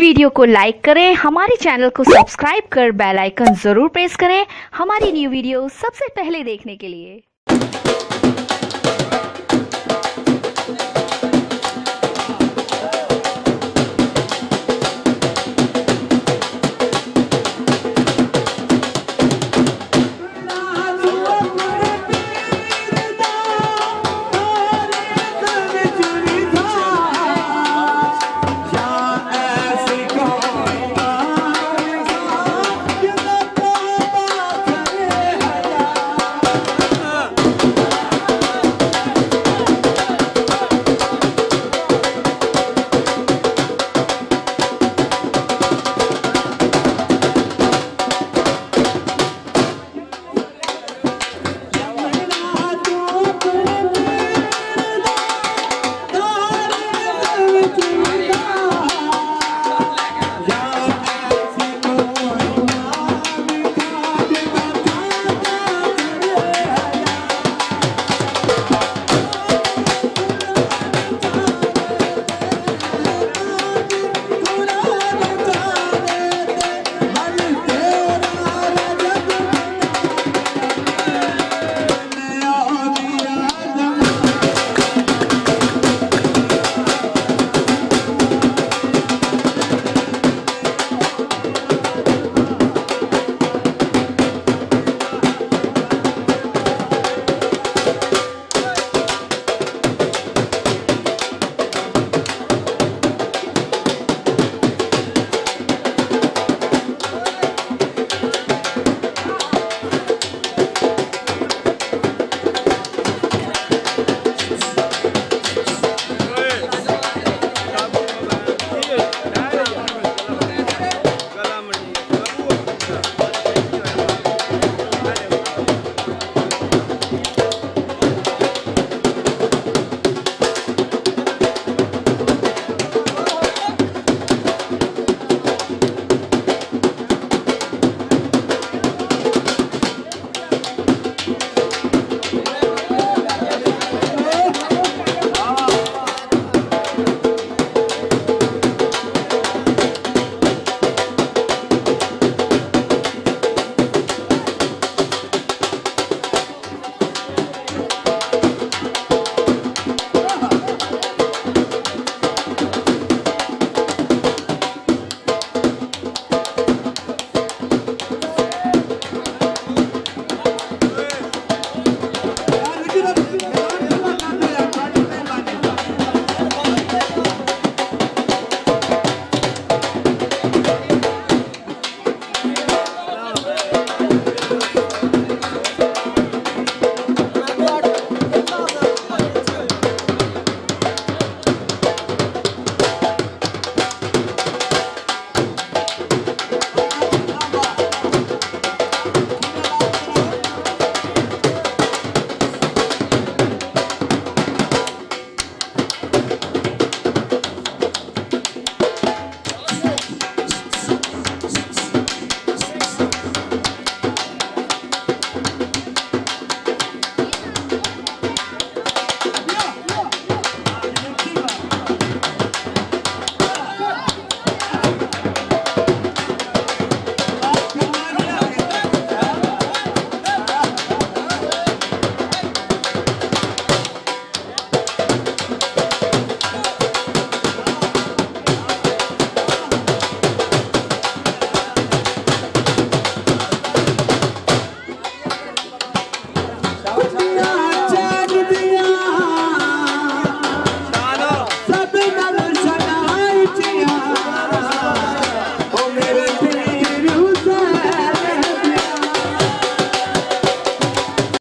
Video को like करें, हमारे चैनल को सब्सक्राइब कर बेल आइकन जरूर प्रेस करें हमारी न्यू वीडियो सबसे पहले देखने के लिए।